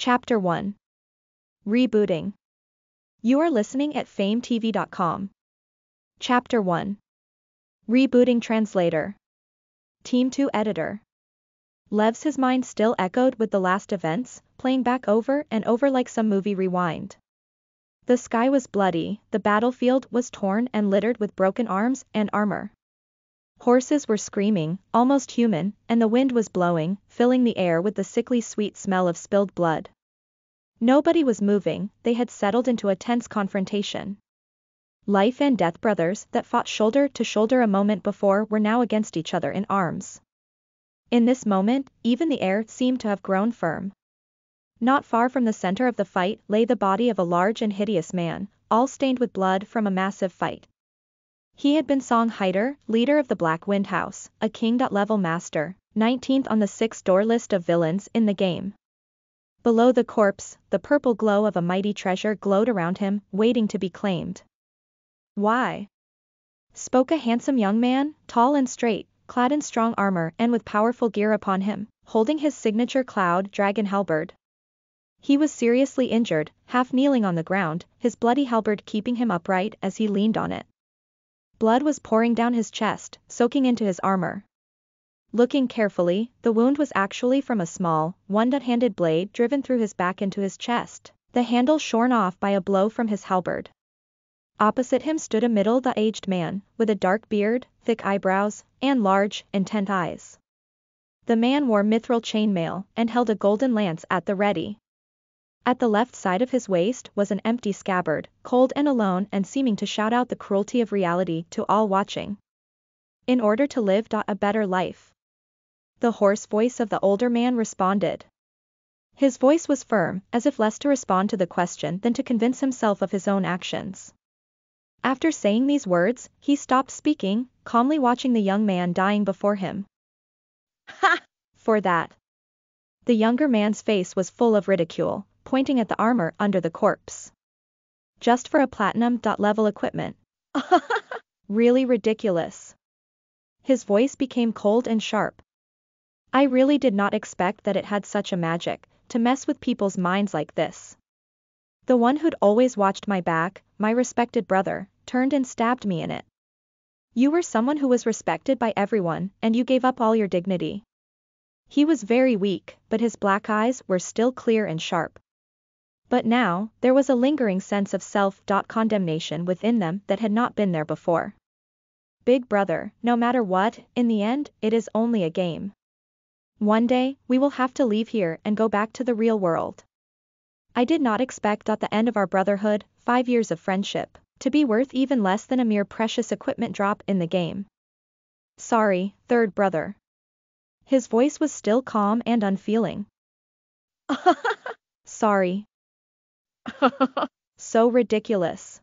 Chapter 1. Rebooting. You are listening at fametv.com. Chapter 1. Rebooting. Translator. Team 2. Editor. Lev's his mind still echoed with the last events, playing back over and over like some movie rewind. The sky was bloody, the battlefield was torn and littered with broken arms and armor. Horses were screaming, almost human, and the wind was blowing, filling the air with the sickly sweet smell of spilled blood. Nobody was moving, they had settled into a tense confrontation. Life and death brothers that fought shoulder to shoulder a moment before were now against each other in arms. In this moment, even the air seemed to have grown firm. Not far from the center of the fight lay the body of a large and hideous man, all stained with blood from a massive fight. He had been Song Hider, leader of the Black Wind House, a king-level master, 19th on the 6-door list of villains in the game. Below the corpse, the purple glow of a mighty treasure glowed around him, waiting to be claimed. "Why?" spoke a handsome young man, tall and straight, clad in strong armor and with powerful gear upon him, holding his signature cloud dragon halberd. He was seriously injured, half kneeling on the ground, his bloody halberd keeping him upright as he leaned on it. Blood was pouring down his chest, soaking into his armor. Looking carefully, the wound was actually from a small, one-handed blade driven through his back into his chest, the handle shorn off by a blow from his halberd. Opposite him stood a middle-aged man, with a dark beard, thick eyebrows, and large, intent eyes. The man wore mithril chainmail and held a golden lance at the ready. At the left side of his waist was an empty scabbard, cold and alone and seeming to shout out the cruelty of reality to all watching. "In order to live a better life," the hoarse voice of the older man responded. His voice was firm, as if less to respond to the question than to convince himself of his own actions. After saying these words, he stopped speaking, calmly watching the young man dying before him. "Ha! For that!" The younger man's face was full of ridicule, pointing at the armor under the corpse. "Just for a platinum-level equipment. Really ridiculous." His voice became cold and sharp. "I really did not expect that it had such a magic, to mess with people's minds like this." The one who'd always watched my back, my respected brother, turned and stabbed me in it. "You were someone who was respected by everyone, and you gave up all your dignity." He was very weak, but his black eyes were still clear and sharp. But now, there was a lingering sense of self-condemnation within them that had not been there before. "Big brother, no matter what, in the end, it is only a game. One day, we will have to leave here and go back to the real world. I did not expect the end of our brotherhood, 5 years of friendship, to be worth even less than a mere precious equipment drop in the game. Sorry, third brother." His voice was still calm and unfeeling. "Sorry. So ridiculous.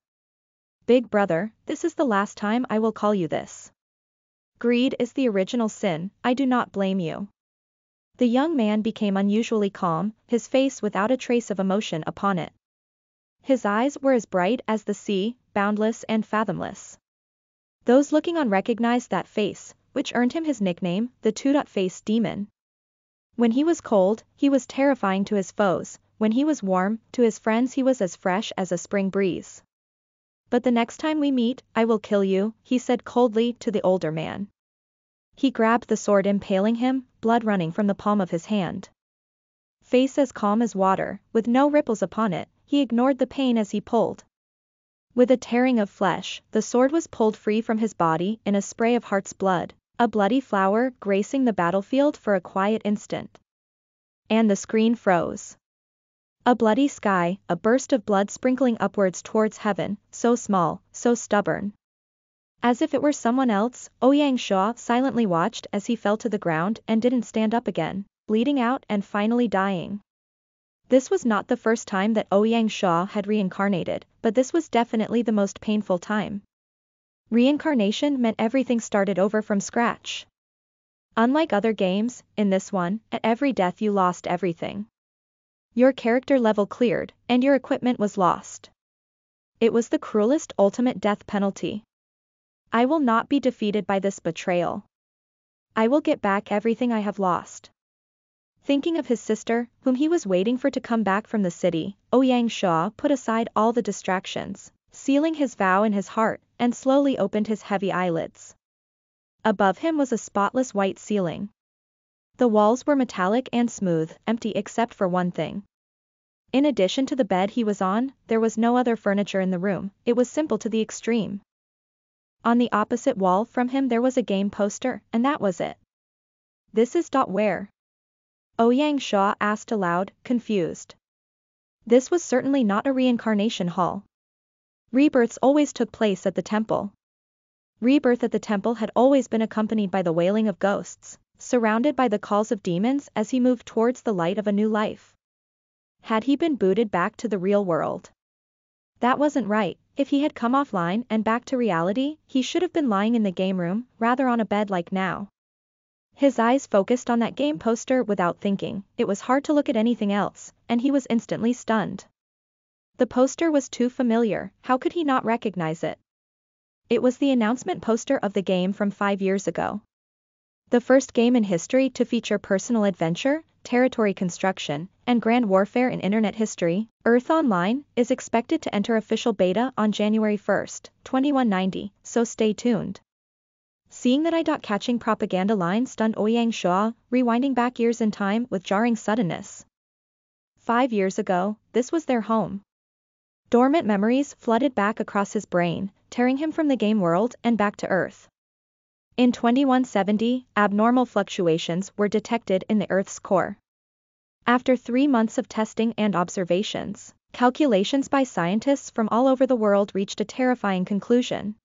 Big brother, this is the last time I will call you this. Greed is the original sin, I do not blame you." The young man became unusually calm, his face without a trace of emotion upon it. His eyes were as bright as the sea, boundless and fathomless. Those looking on recognized that face, which earned him his nickname, the Two-Face Demon. When he was cold, he was terrifying to his foes; when he was warm, to his friends he was as fresh as a spring breeze. "But the next time we meet, I will kill you," he said coldly to the older man. He grabbed the sword impaling him, blood running from the palm of his hand. Face as calm as water, with no ripples upon it, he ignored the pain as he pulled. With a tearing of flesh, the sword was pulled free from his body in a spray of heart's blood, a bloody flower gracing the battlefield for a quiet instant. And the screen froze. A bloody sky, a burst of blood sprinkling upwards towards heaven, so small, so stubborn. As if it were someone else, Ouyang Shuo silently watched as he fell to the ground and didn't stand up again, bleeding out and finally dying. This was not the first time that Ouyang Shuo had reincarnated, but this was definitely the most painful time. Reincarnation meant everything started over from scratch. Unlike other games, in this one, at every death you lost everything. Your character level cleared, and your equipment was lost. It was the cruelest ultimate death penalty. "I will not be defeated by this betrayal. I will get back everything I have lost. Thinking of his sister, whom he was waiting for to come back from the city, Ouyang Shuo put aside all the distractions, sealing his vow in his heart, and slowly opened his heavy eyelids. Above him was a spotless white ceiling. The walls were metallic and smooth, empty except for one thing. In addition to the bed he was on, there was no other furniture in the room. It was simple to the extreme. On the opposite wall from him there was a game poster, and that was it. This is where? Ouyang Shuo asked aloud, confused. This was certainly not a reincarnation hall. Rebirths always took place at the temple. Rebirth at the temple had always been accompanied by the wailing of ghosts, surrounded by the calls of demons as he moved towards the light of a new life. Had he been booted back to the real world? That wasn't right. If he had come offline and back to reality, he should have been lying in the game room, rather on a bed like now. His eyes focused on that game poster without thinking. It was hard to look at anything else, and he was instantly stunned. The poster was too familiar. How could he not recognize it? It was the announcement poster of the game from 5 years ago. The first game in history to feature personal adventure, territory construction, and grand warfare in internet history, Earth Online, is expected to enter official beta on January 1, 2190, so stay tuned. Seeing that eye-catching propaganda line stunned Ouyang Shuo, rewinding back years in time with jarring suddenness. 5 years ago, this was their home. Dormant memories flooded back across his brain, tearing him from the game world and back to Earth. In 2170, abnormal fluctuations were detected in the Earth's core. After 3 months of testing and observations, calculations by scientists from all over the world reached a terrifying conclusion.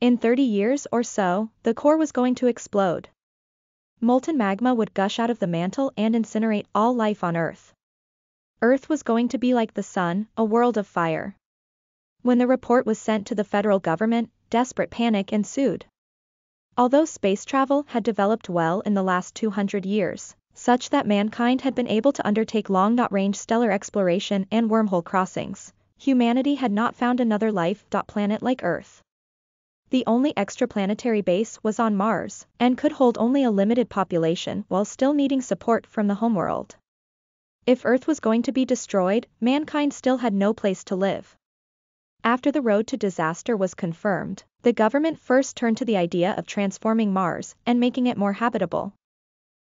In 30 years or so, the core was going to explode. Molten magma would gush out of the mantle and incinerate all life on Earth. Earth was going to be like the sun, a world of fire. When the report was sent to the federal government, desperate panic ensued. Although space travel had developed well in the last 200 years, such that mankind had been able to undertake long-range stellar exploration and wormhole crossings, humanity had not found another life-planet like Earth. The only extraplanetary base was on Mars, and could hold only a limited population while still needing support from the homeworld. If Earth was going to be destroyed, mankind still had no place to live. After the road to disaster was confirmed, the government first turned to the idea of transforming Mars and making it more habitable.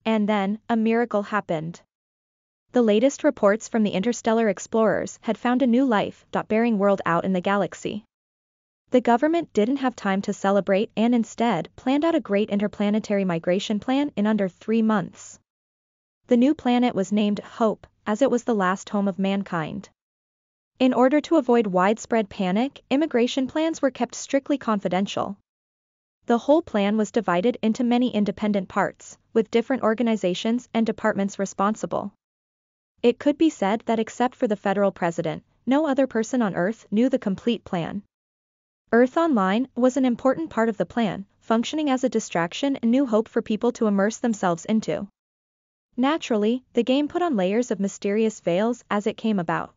And then, a miracle happened. The latest reports from the interstellar explorers had found a new life-bearing world out in the galaxy. The government didn't have time to celebrate and instead planned out a great interplanetary migration plan in under 3 months. The new planet was named Hope, as it was the last home of mankind. In order to avoid widespread panic, immigration plans were kept strictly confidential. The whole plan was divided into many independent parts, with different organizations and departments responsible. It could be said that except for the federal president, no other person on Earth knew the complete plan. Earth Online was an important part of the plan, functioning as a distraction and new hope for people to immerse themselves into. Naturally, the game put on layers of mysterious veils as it came about.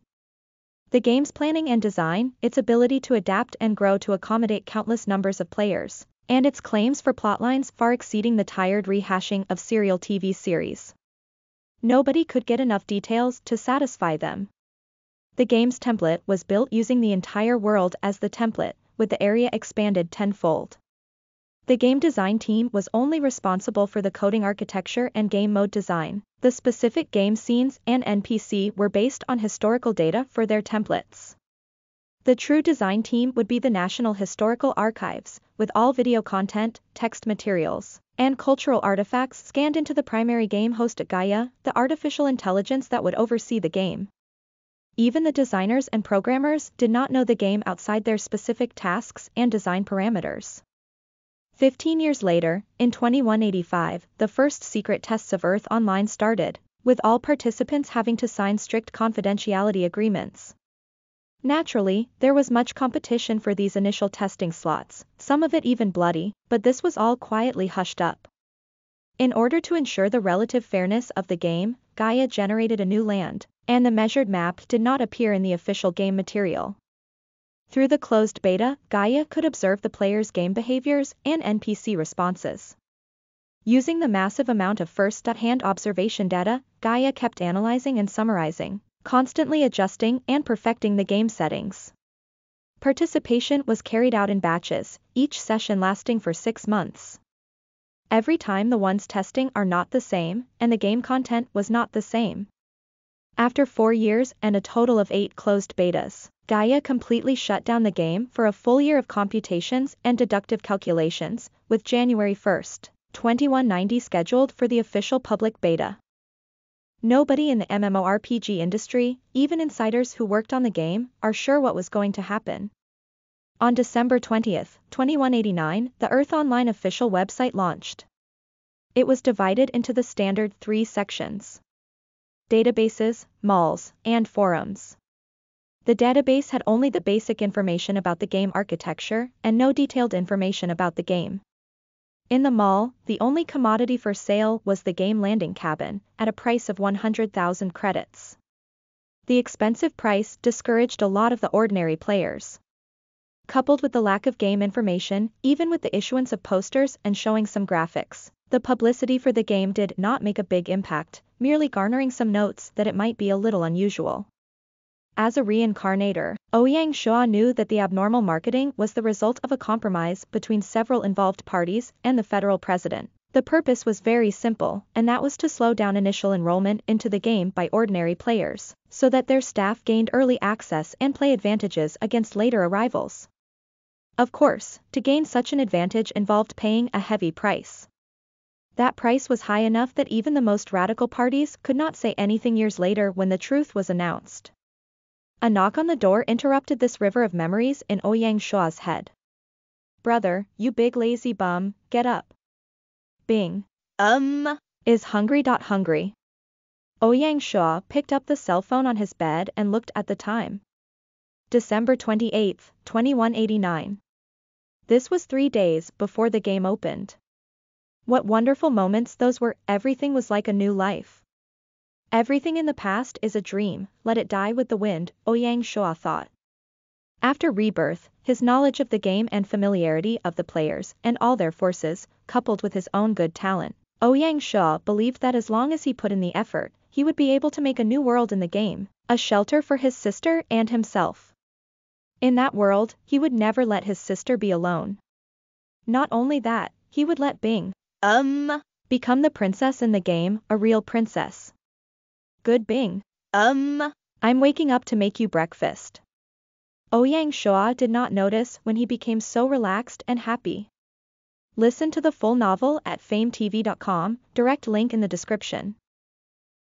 The game's planning and design, its ability to adapt and grow to accommodate countless numbers of players, and its claims for plotlines far exceeding the tired rehashing of serial TV series. Nobody could get enough details to satisfy them. The game's template was built using the entire world as the template, with the area expanded tenfold. The game design team was only responsible for the coding architecture and game mode design. The specific game scenes and NPC were based on historical data for their templates. The true design team would be the National Historical Archives, with all video content, text materials, and cultural artifacts scanned into the primary game host at Gaia, the artificial intelligence that would oversee the game. Even the designers and programmers did not know the game outside their specific tasks and design parameters. 15 years later, in 2185, the first secret tests of Earth Online started, with all participants having to sign strict confidentiality agreements. Naturally, there was much competition for these initial testing slots, some of it even bloody, but this was all quietly hushed up. In order to ensure the relative fairness of the game, Gaia generated a new land, and the measured map did not appear in the official game material. Through the closed beta, Gaia could observe the players' game behaviors and NPC responses. Using the massive amount of first-hand observation data, Gaia kept analyzing and summarizing, constantly adjusting and perfecting the game settings. Participation was carried out in batches, each session lasting for 6 months. Every time the ones testing are not the same, and the game content was not the same. After 4 years and a total of 8 closed betas, Gaia completely shut down the game for a full year of computations and deductive calculations, with January 1, 2190 scheduled for the official public beta. Nobody in the MMORPG industry, even insiders who worked on the game, are sure what was going to happen. On December 20, 2189, the Earth Online official website launched. It was divided into the standard 3 sections: databases, malls, and forums. The database had only the basic information about the game architecture and no detailed information about the game. In the mall, the only commodity for sale was the game landing cabin, at a price of 100,000 credits. The expensive price discouraged a lot of the ordinary players. Coupled with the lack of game information, even with the issuance of posters and showing some graphics, the publicity for the game did not make a big impact, merely garnering some notes that it might be a little unusual. As a reincarnator, Ouyang Shuo knew that the abnormal marketing was the result of a compromise between several involved parties and the federal president. The purpose was very simple, and that was to slow down initial enrollment into the game by ordinary players, so that their staff gained early access and play advantages against later arrivals. Of course, to gain such an advantage involved paying a heavy price. That price was high enough that even the most radical parties could not say anything years later when the truth was announced. A knock on the door interrupted this river of memories in Ouyang Shuo's head. "Brother, you big lazy bum, get up." Bing. Is hungry. Ouyang Shuo picked up the cell phone on his bed and looked at the time. December 28, 2189. This was 3 days before the game opened. What wonderful moments those were. Everything was like a new life. Everything in the past is a dream, let it die with the wind, Ouyang Shuo thought. After rebirth, his knowledge of the game and familiarity of the players and all their forces, coupled with his own good talent, Ouyang Shuo believed that as long as he put in the effort, he would be able to make a new world in the game, a shelter for his sister and himself. In that world, he would never let his sister be alone. Not only that, he would let Bing, become the princess in the game, a real princess. "Good Bing, I'm waking up to make you breakfast." Ouyang Shuo did not notice when he became so relaxed and happy. Listen to the full novel at fametv.com, direct link in the description.